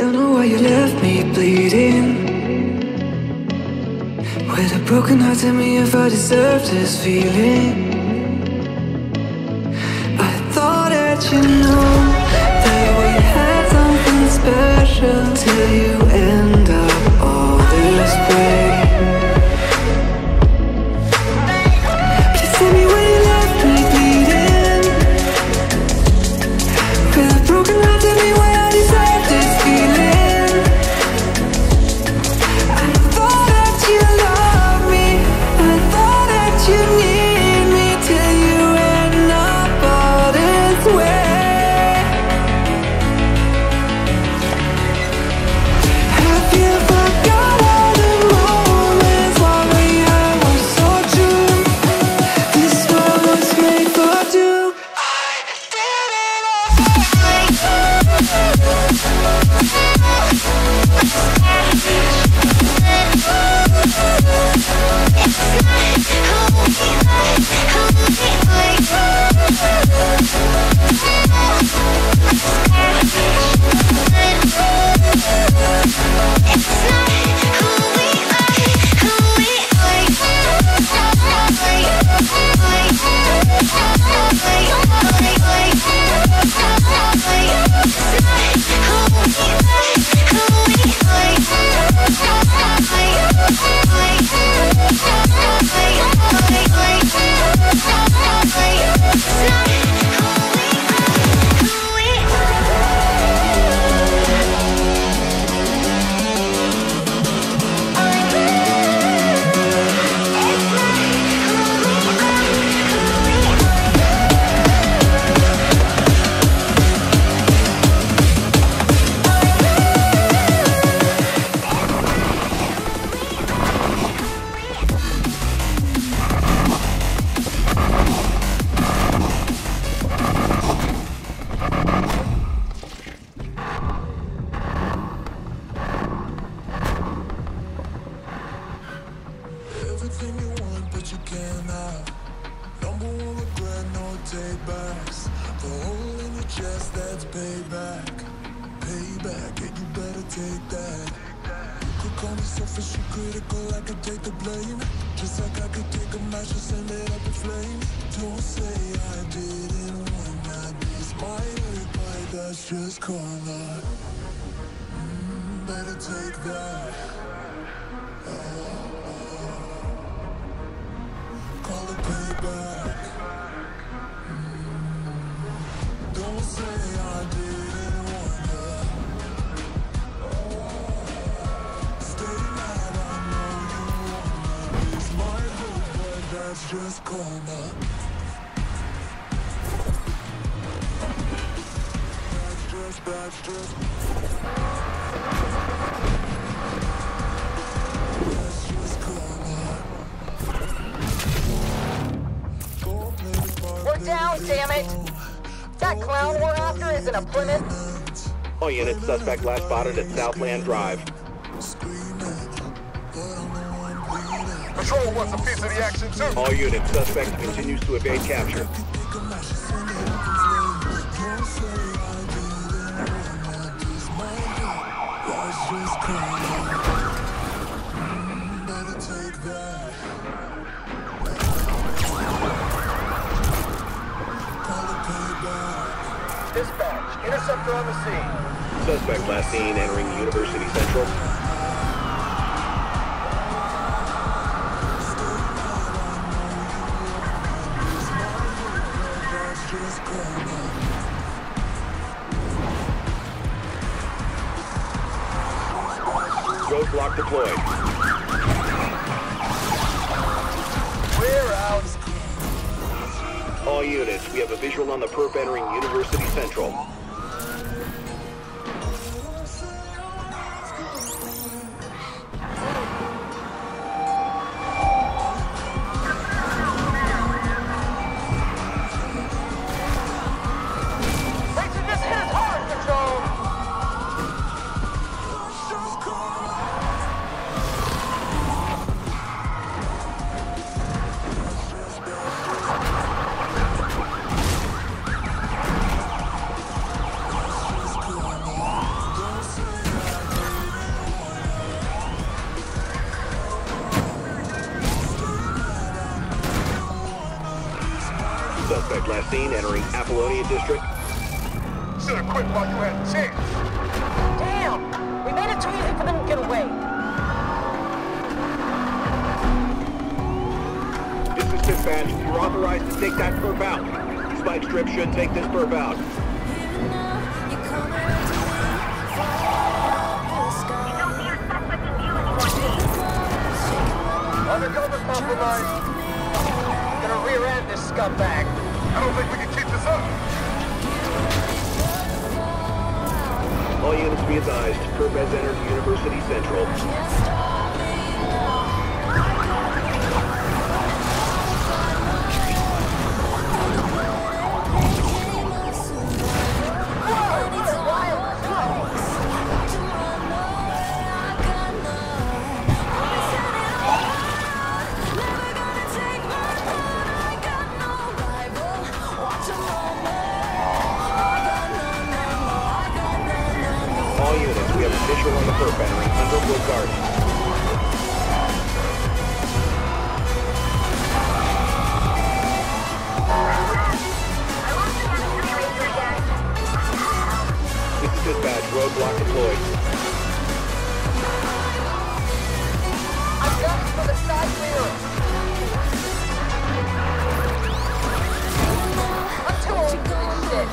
Don't know why you left me bleeding, with a broken heart. Tell me if I deserve this feeling. I thought that you know that we had something special till you end up all this way. Please tell me why you left me bleeding, with a broken heart. Tell me why I deserve this feeling. I thought that you loved me, I thought that you need me, till you end up all this way. Have you forgot all the moments while we were so true? This world was made for two. I did it all. Everything you want, but you cannot. Number one regret, no take backs. The hole in your chest, that's payback. Payback, and you better take that. You could call me selfish and critical, I could take the blame. Just like I could take a match and send it up in flames. Don't say I didn't want that. It's my reply, that's just karma. Better take that. Don't say I didn't wanna stay mad, I know you wanna. It's my hope, but that's just karma. Down, damn it! That clown we're after is in a Plymouth. All units, suspect last spotted at Southland Drive. Patrol wants a piece of the action too. All units, suspect continues to evade capture. Dispatch, interceptor on the scene. Suspect last seen entering University Central. Roadblock deployed. We're out. All units, we have a visual on the perp entering University Central. 16 entering Apollonia District. Should have quit while you had a chance. Damn! We made it too easy for them to get away. This is dispatch. You're authorized to take that perp out. Spike strip should take this perp out. Undercover compromised. Gonna rear-end this scumbag. I don't think we can keep this up. All units be advised. Perp has entered University Central. Roadblock deployed. I've got you for the side wheel. I'm too old for this shit.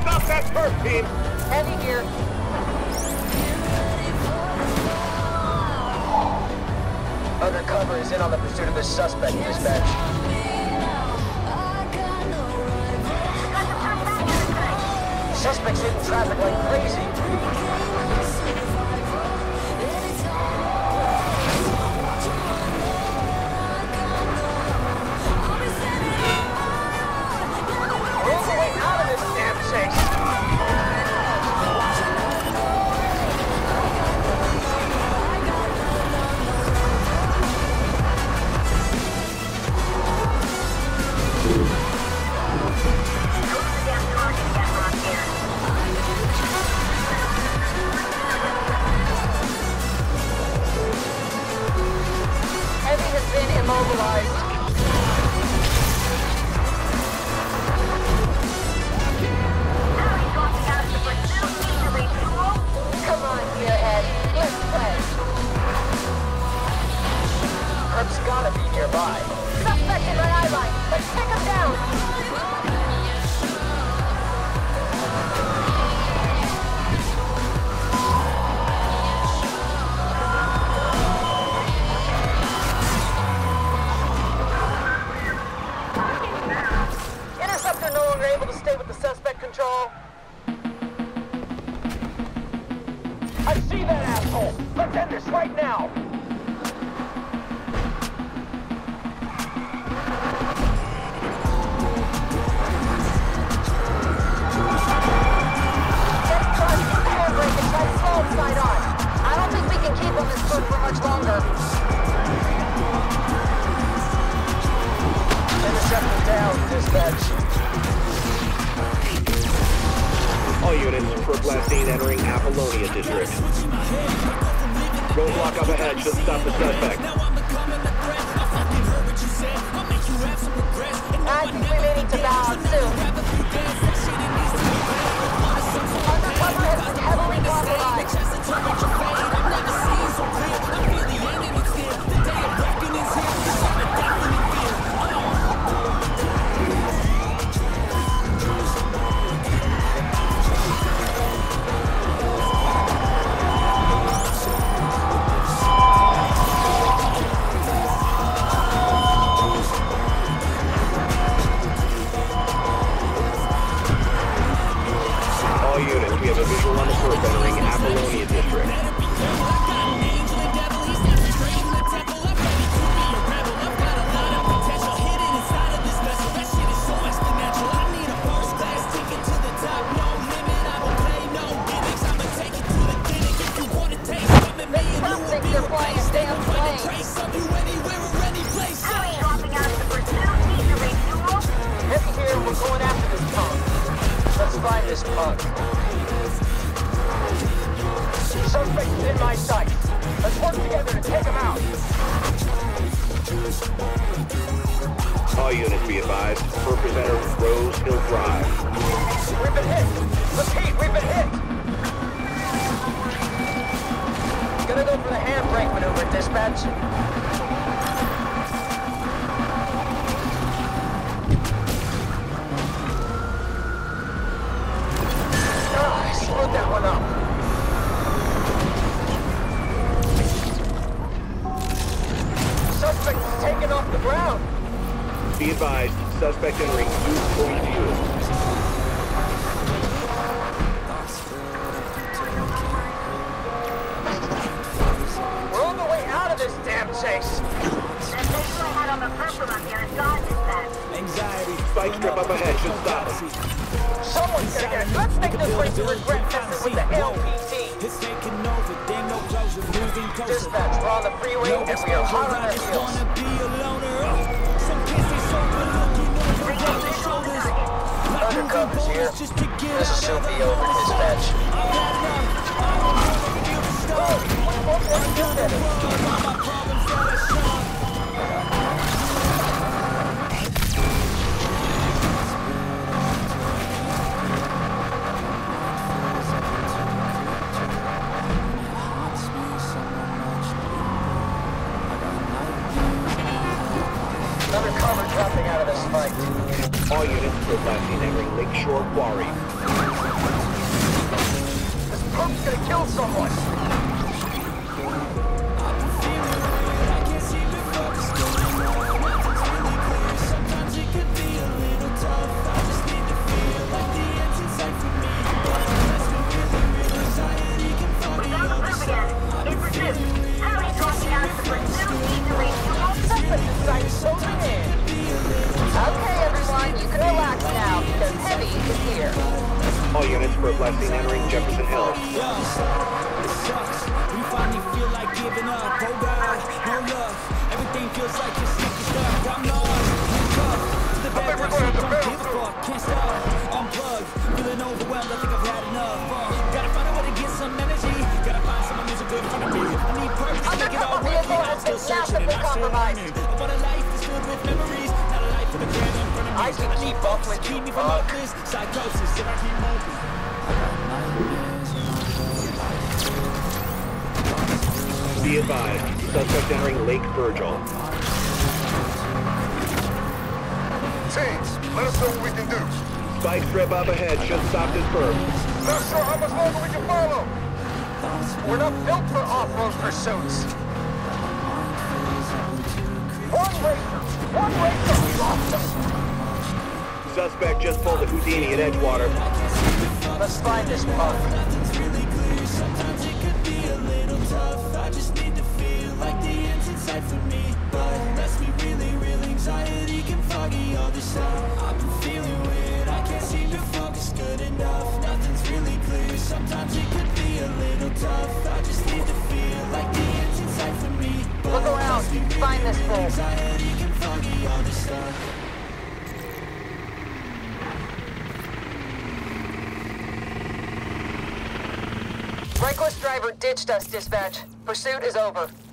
Stop that perp, team! Heavy gear. Undercover is in on the pursuit of this suspect, dispatch. Suspect's hitting traffic like crazy. We're going after this punk. Let's find this punk. Suspect is in my sight. Let's work together to take him out. All units be advised. Purpose enter Rose Hill Drive. We've been hit. Repeat, we've been hit. Gonna go for the handbrake maneuver, dispatch. Be advised, suspect entering 2.0. We're on the way out of this damn chase. That visual head on the purple up here is gone, dispatch. Anxiety. Spike strip up ahead should stop us. Someone's gonna get it. Let's make this race to regret this with the LPT. It's taking over, dang no closure, moving closer. Dispatch, we're on the freeway and we are hot on our heels. Undercover's here. This will soon be over, dispatch. Undercover dropping out of this fight. All units dispatching every Lakeshore Quarry. This pump's gonna kill someone! All units for a blessing entering Jefferson Hill. Yeah, it sucks. We finally feel like giving up. Oh God, no love. Everything feels like it's sticky stuff. I'm lost. To the bad guys, don't give a fuck. Can't stop. Unplugged. Feeling overwhelmed. I think I've had enough. Gotta find a way to get some energy. Gotta find someone who's a good friend of me. I need purpose to make it all work. I'm still searching and I still learning. I want a life that's filled with memories. Not a life for the grand in front of me. I can keep up with you, fuck. Psychosis, if I keep moving. Be advised, suspect entering Lake Virgil. Teams, let us know what we can do. Spike strip up ahead should stop this burn. Not sure how much longer we can follow. We're not built for off-road pursuits. One racer, we lost them. Suspect just pulled a Houdini at Edgewater. Let's find this punk. I've been feeling weird, I can't seem to focus good enough. Nothing's really clear, sometimes it could be a little tough. I just need to feel like the end's inside for me. We'll go out, find this fool. Anxiety can foggy all this stuff. Reckless driver ditched us, dispatch. Pursuit is over.